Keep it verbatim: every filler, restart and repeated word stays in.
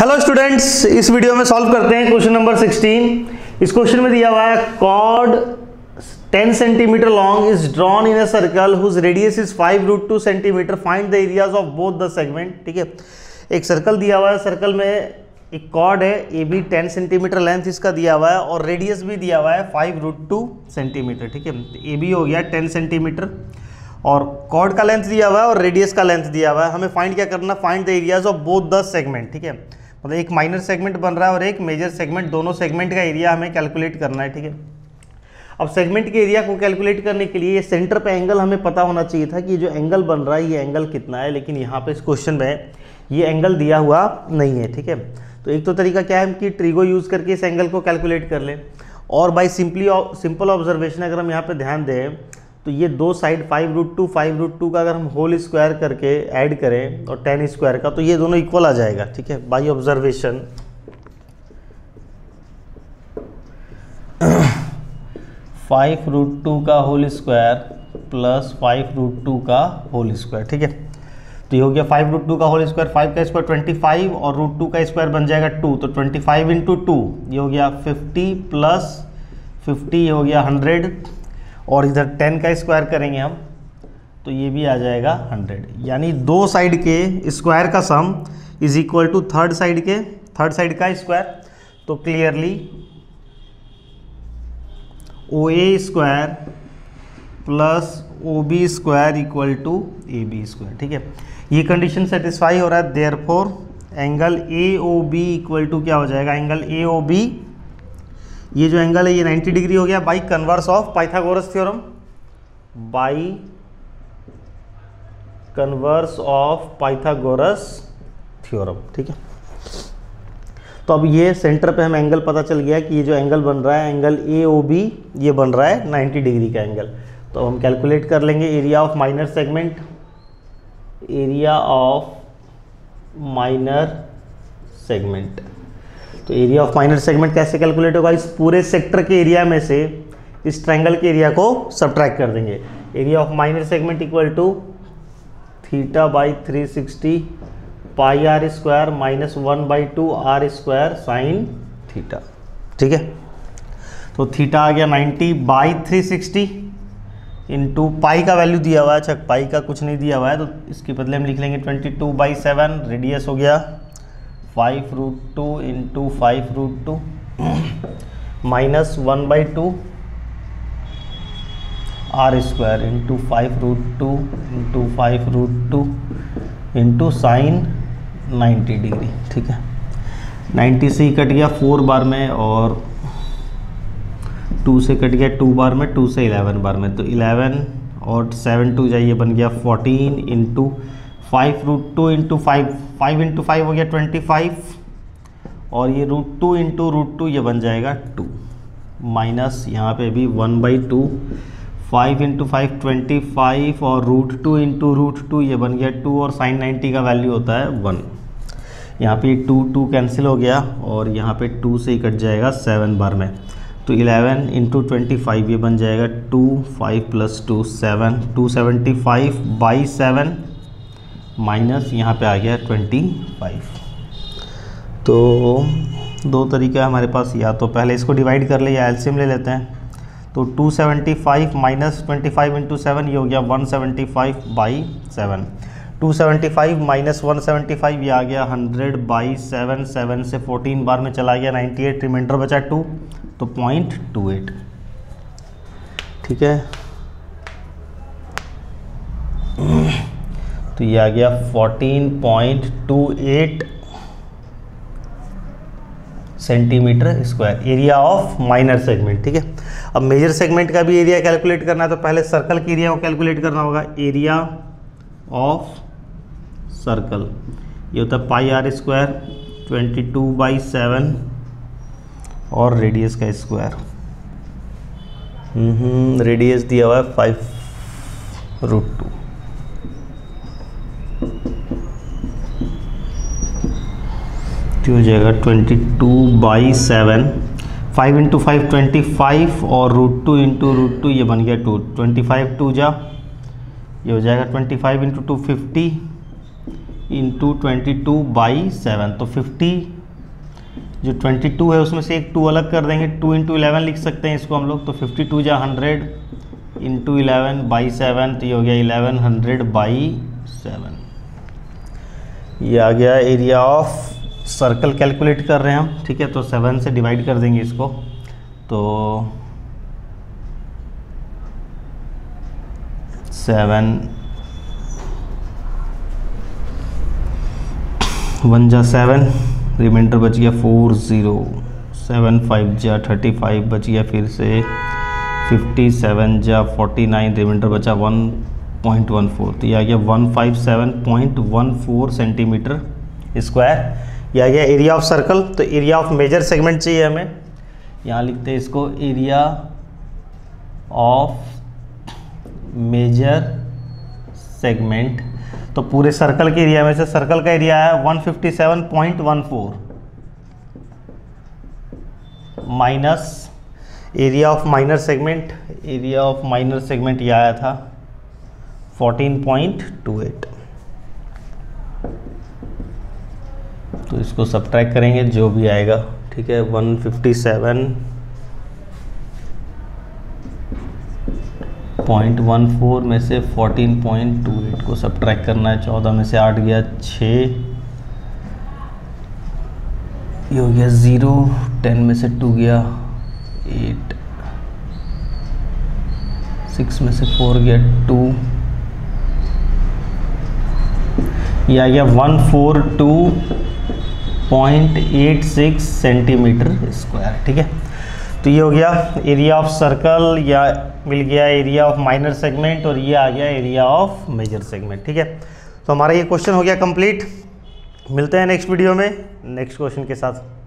Hello students, इस video में solve करते हैं क्वेश्चन नंबर सोलह। इस क्वेश्चन में दिया हुआ है chord ten centimetre long is drawn in a circle whose radius is five root two centimetre, find the areas of both the segment. ठीक है, एक सर्कल दिया हुआ है, सर्कल में एक कॉर्ड है, ये भी टेन सेंटीमीटर लेंथ इसका दिया हुआ है और रेडियस भी दिया हुआ है फाइव रूट टू सेंटीमीटर। ठीक है, ये भी हो गया टेन सेंटीमीटर और कॉर्ड का लेंथ दिया हुआ है और रेडियस का लेंथ दिया हुआ है। हमें फाइंड क्या करना, find the areas of both the segment. ठीक है, मतलब एक माइनर सेगमेंट बन रहा है और एक मेजर सेगमेंट, दोनों सेगमेंट का एरिया हमें कैलकुलेट करना है। ठीक है, अब सेगमेंट के एरिया को कैलकुलेट करने के लिए सेंटर पे एंगल हमें पता होना चाहिए था कि जो एंगल बन रहा है ये एंगल कितना है, लेकिन यहाँ पे इस क्वेश्चन में ये एंगल दिया हुआ नहीं है। ठीक है, तो एक तो तरीका क्या है कि ट्रिगो यूज़ करके इस एंगल को कैलकुलेट कर लें, और बाई सिंपली सिंपल ऑब्जर्वेशन अगर हम यहाँ पर ध्यान दें तो ये दो side five root two five root two का अगर हम होल स्क्वायर करके ऐड करें और टेन स्क्वायर का, तो ये दोनों इक्वल आ जाएगा। ठीक है, by observation five root two का whole square plus five root two का होल स्क्वायर। ठीक है, तो ये हो गया फाइव रूट टू का होल स्क्वायर, फाइव का स्क्वायर ट्वेंटी फाइव और रूट टू का स्क्वायर बन जाएगा टू, तो ट्वेंटी फाइव इंटू टू ये हो गया फिफ्टी प्लस फिफ्टी हो गया हंड्रेड, और इधर टेन का स्क्वायर करेंगे हम तो ये भी आ जाएगा हंड्रेड। यानी दो साइड के स्क्वायर का sum is equal to third side के थर्ड साइड का स्क्वायर। तो clearly O A square plus O B square equal to A B square. ठीक है, ये कंडीशन सेटिस्फाई हो रहा है, therefore angle A O B equal to क्या हो जाएगा, एंगल ए ओ बी, ये जो एंगल है ये नब्बे डिग्री हो गया by converse of Pythagoras theorem, by converse of Pythagoras theorem. ठीक है, तो अब ये सेंटर पे हमें एंगल पता चल गया कि ये जो एंगल बन रहा है एंगल ए ओ बी ये बन रहा है नब्बे डिग्री का एंगल। तो हम कैलकुलेट कर लेंगे area of minor segment, area of minor segment. तो एरिया ऑफ माइनर सेगमेंट कैसे कैलकुलेट होगा, इस पूरे सेक्टर के एरिया में से इस ट्रायंगल के एरिया को सब्ट्रैक्ट कर देंगे। Area of minor segment equal to theta by three sixty pi r square minus one by two r square sine theta. ठीक है, तो थीटा आ गया ninety by three sixty into pi का वैल्यू दिया हुआ है, अच्छा पाई का कुछ नहीं दिया हुआ है, तो इसके बदले हम लिख लेंगे twenty two by seven, radius हो गया five root two into five root two minus one by two r square into five root two into five root two into sine ninety degree. ठीक है, नाइन्टी से ही cut गया four बार में और to से cut गया टू बार में, to से इलेवन बार में, तो इलेवन और सेवन टू जाइए बन गया fourteen into five root two into five, five into five हो गया ट्वेंटी फाइव और ये root two into root two ये बन जाएगा टू, माइनस यहाँ पे भी one by two, five into five twenty five और root two into root two ये बन गया टू और साइन नाइन्टी का वैल्यू होता है वन। यहाँ पे टू टू कैंसिल हो गया और यहाँ पे टू से ही कट जाएगा सेवन बार में, तो इलेवन इंटू ट्वेंटी फाइव ये बन जाएगा two, five plus two seven, two seventy five by seven minus यहाँ पे आ गया ट्वेंटी फाइव। तो दो तरीका है हमारे पास, या तो पहले इसको डिवाइड कर ले या एलसीएम ले लेते हैं। तो two seventy five minus twenty five into seven ये हो गया one seventy five by seven, two seventy five minus one seventy five ये आ गया हंड्रेड बाई सेवन, सेवन से फोर्टीन बार में चला गया नाइन्टी एट, रिमाइंडर बचा टू, तो पॉइंट टू एट। ठीक है, तो ये आ गया fourteen point two eight centimetre square area of minor segment. ठीक है, अब मेजर सेगमेंट का भी एरिया कैलकुलेट करना है तो पहले सर्कल के एरिया को कैलकुलेट करना होगा। एरिया ऑफ सर्कल ये होता है pi r square twenty two by seven और रेडियस का स्क्वायर, रेडियस दिया हुआ है फाइव रूट टू। हो जाएगा twenty two by seven, five into five twenty five और root two into root two ये बन गया टू, ट्वेंटी फाइव टू जा ये हो जाएगा twenty five into two fifty into twenty two by seven, तो फिफ्टी जो ट्वेंटी टू है उसमें से एक टू अलग कर देंगे, टू इंटू इलेवन लिख सकते हैं इसको हम लोग, तो फिफ्टी टू जा hundred into eleven by seven, तो ये हो गया इलेवन हंड्रेड बाई सेवन। ये आ गया एरिया ऑफ सर्कल कैलकुलेट कर रहे हैं हम, ठीक है, तो सेवन से डिवाइड कर देंगे इसको, तो सेवन वन जा सेवन, रिमाइंडर बच गया फोर ज़ीरो, सेवन फाइव जा थर्टी फाइव बच गया, फिर से फिफ्टी सेवन जा फोर्टी नाइन, रिमाइंडर बचा वन पॉइंट वन फोर, तो यह आ गया one five seven point one four centimetre square. यह आ गया एरिया ऑफ सर्कल। तो एरिया ऑफ मेजर सेगमेंट चाहिए हमें, यहाँ लिखते हैं इसको एरिया ऑफ मेजर सेगमेंट। तो पूरे सर्कल के एरिया में से सर्कल का एरिया है one fifty seven point one four minus area of minor segment, area of minor segment यह आया था फोर्टीन पॉइंट टू एट। तो इसको सब्ट्रैक्ट करेंगे जो भी आएगा, ठीक है, one fifty seven point one four में से फोर्टीन पॉइंट टू एट को सब्ट्रैक्ट करना है, चौदह में से आठ गया छः, ये हो गया ज़ीरो, टेन में से टू गया एट, सिक्स में से फोर गया टू, ये आ गया one forty two point eight six centimetre square, ठीक है। तो ये हो गया एरिया ऑफ सर्कल, या मिल गया एरिया ऑफ माइनर सेगमेंट, और ये आ गया एरिया ऑफ मेजर सेगमेंट, ठीक है। तो हमारा ये क्वेश्चन हो गया कंप्लीट। मिलते हैं नेक्स्ट वीडियो में नेक्स्ट क्वेश्चन के साथ।